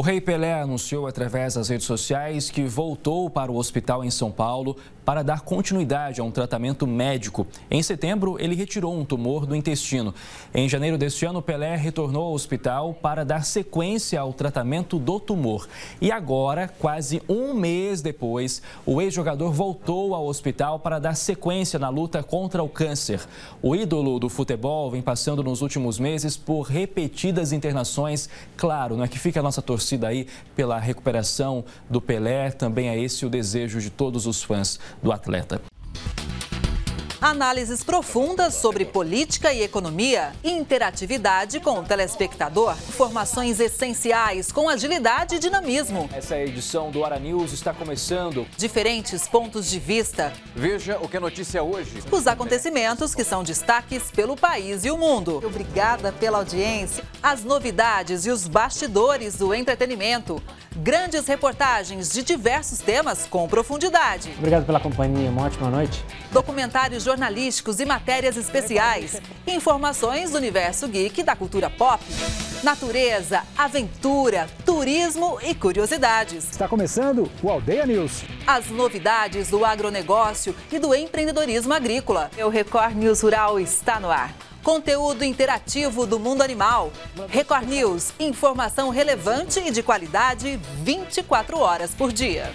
O Rei Pelé anunciou através das redes sociais que voltou para o hospital em São Paulo para dar continuidade a um tratamento médico. Em setembro, ele retirou um tumor do intestino. Em janeiro deste ano, Pelé retornou ao hospital para dar sequência ao tratamento do tumor. E agora, quase um mês depois, o ex-jogador voltou ao hospital para dar sequência na luta contra o câncer. O ídolo do futebol vem passando nos últimos meses por repetidas internações. Claro, não é que fica a nossa torcida aí pela recuperação do Pelé, também é esse o desejo de todos os fãs do atleta. Análises profundas sobre política e economia, interatividade com o telespectador, informações essenciais com agilidade e dinamismo. Essa edição do AraNews está começando. Diferentes pontos de vista. Veja o que é notícia hoje. Os acontecimentos que são destaques pelo país e o mundo. Obrigada pela audiência. As novidades e os bastidores do entretenimento. Grandes reportagens de diversos temas com profundidade. Obrigado pela companhia, uma ótima noite. Documentários jornalísticos e matérias especiais. Informações do universo geek e da cultura pop. Natureza, aventura, turismo e curiosidades. Está começando o Aldeia News. As novidades do agronegócio e do empreendedorismo agrícola. O Record News Rural está no ar. Conteúdo interativo do mundo animal. Record News, informação relevante e de qualidade 24 horas por dia.